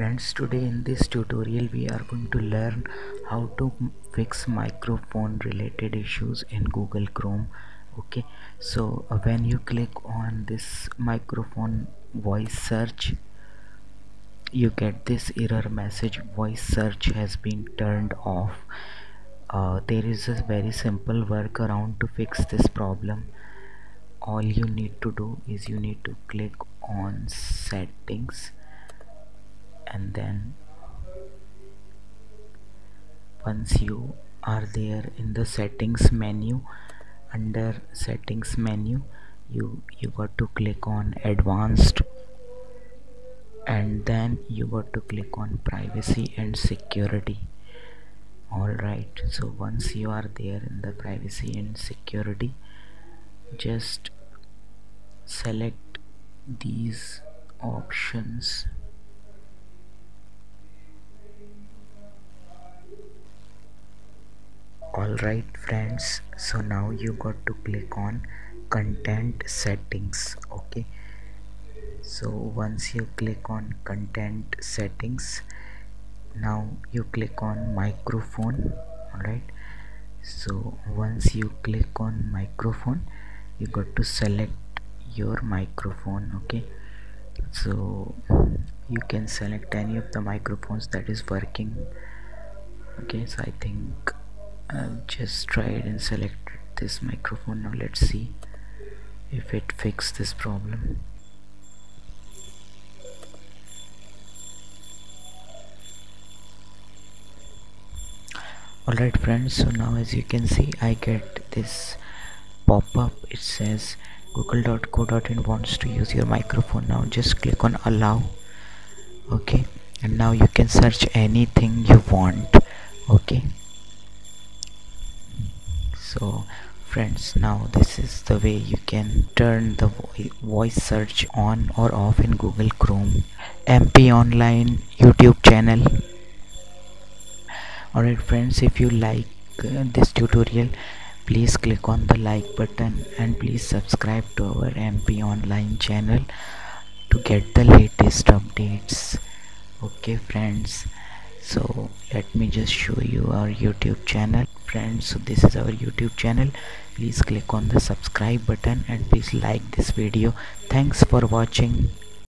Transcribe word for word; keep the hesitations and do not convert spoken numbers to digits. friends, today in this tutorial we are going to learn how to fix microphone related issues in Google Chrome. Okay, so uh, when you click on this microphone voice search, you get this error message: voice search has been turned off. Uh, there is a very simple workaround to fix this problem. All you need to do is you need to click on settings, and then once you are there in the settings menu, under settings menu you you got to click on advanced, and then you got to click on privacy and security. Alright, so once you are there in the privacy and security, just select these options. Alright friends, so now you got to click on content settings. Okay, so once you click on content settings, now you click on microphone. Alright, so once you click on microphone, you got to select your microphone. Okay, so you can select any of the microphones that is working. Okay, so I think I've just tried and selected this microphone. Now let's see if it fixes this problem. Alright friends, so now as you can see, I get this pop-up. It says google dot co dot in wants to use your microphone. Now just click on allow. Okay, and now you can search anything you want. Okay, so friends, now this is the way you can turn the voice search on or off in Google Chrome. M P Online YouTube channel. Alright friends, if you like uh, this tutorial, please click on the like button and please subscribe to our M P Online channel to get the latest updates. Okay friends, so let me just show you our YouTube channel. Friends, so this is our YouTube channel. Please click on the subscribe button and please like this video. Thanks for watching.